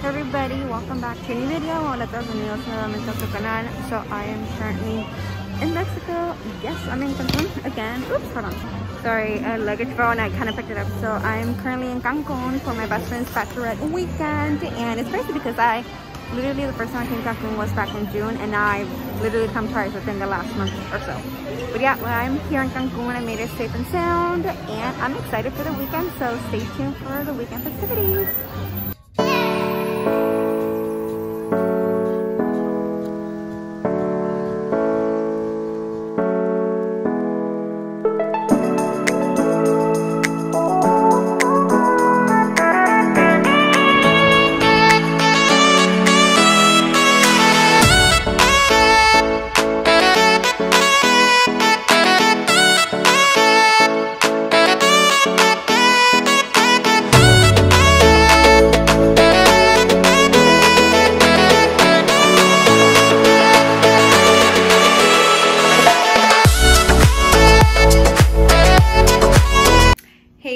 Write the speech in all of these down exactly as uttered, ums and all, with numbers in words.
What's up, everybody? Welcome back to a new video. So I am currently in Mexico. Yes, I'm in Cancun again. Oops, hold on. Sorry, I luggage fell and I kind of picked it up. So I'm currently in Cancun for my best friend's bachelorette weekend, and it's crazy because I literally the first time I came to Cancun was back in June, and now I've literally come twice within the last month or so. But yeah, well, I'm here in Cancun. I made it safe and sound, and I'm excited for the weekend. So stay tuned for the weekend festivities.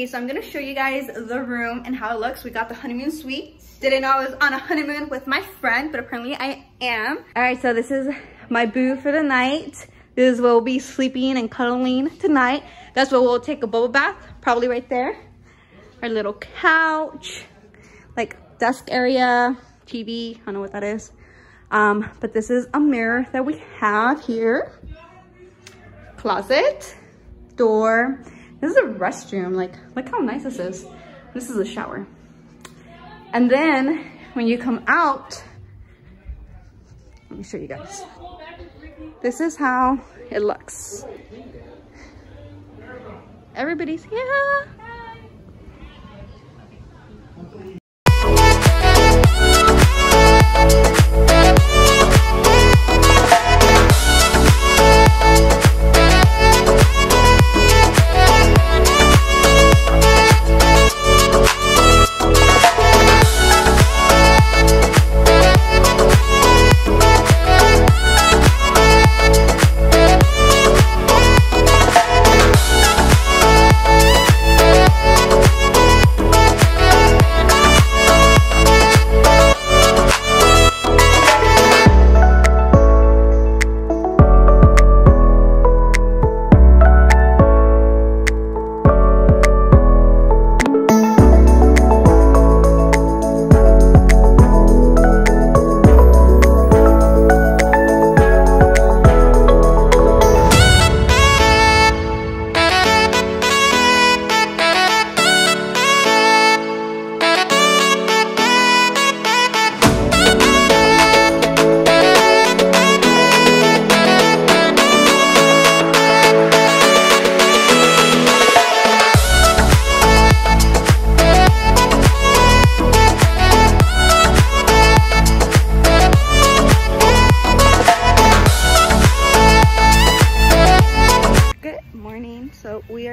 So I'm gonna show you guys the room and how it looks. We got the honeymoon suite. Didn't know I was on a honeymoon with my friend, but apparently I am. All right, so this is my boo for the night. This is where we'll be sleeping and cuddling tonight. That's where we'll take a bubble bath, probably right there. Our little couch, like desk area, T V, I don't know what that is. Um, but this is a mirror that we have here. Closet, door. This is a restroom. Like, look how nice this is. This is a shower. And then when you come out, let me show you guys. This is how it looks. Everybody's here.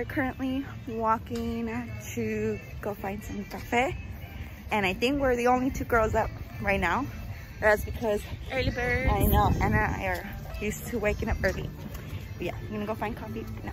Currently walking to go find some cafe, and I think we're the only two girls up right now. That's because early bird. I know Anna and I are used to waking up early. But yeah, I'm gonna go find coffee now.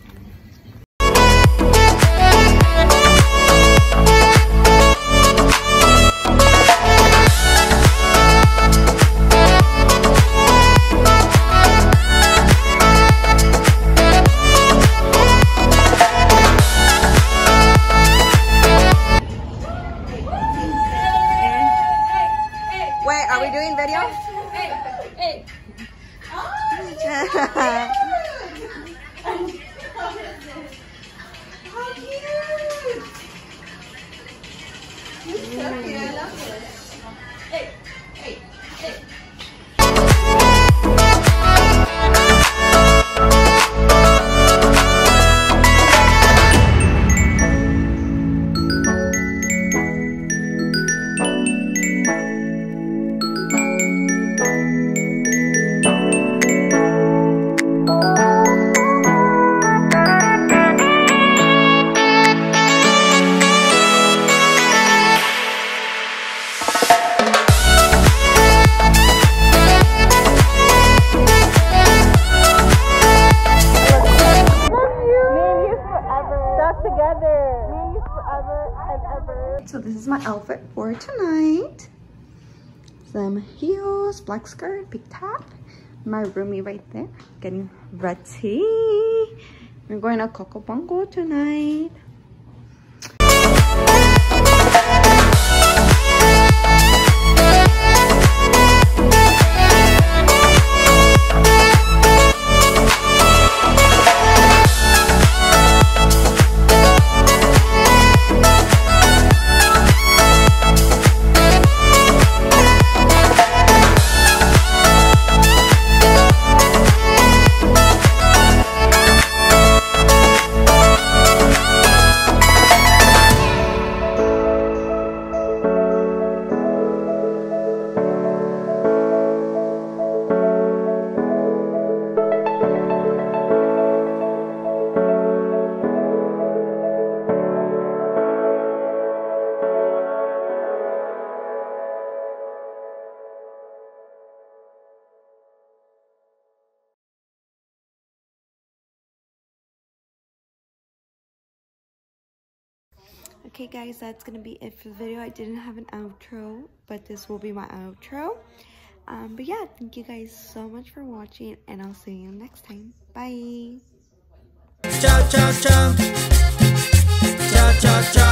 So this is my outfit for tonight. some heels, black skirt, big top. My roomie right there getting ready. We're going to Coco Bongo tonight. Okay guys, that's gonna be it for the video. I didn't have an outro, but this will be my outro. Um, but yeah, thank you guys so much for watching, and I'll see you next time. Bye. Ciao, ciao, ciao. Ciao, ciao, ciao.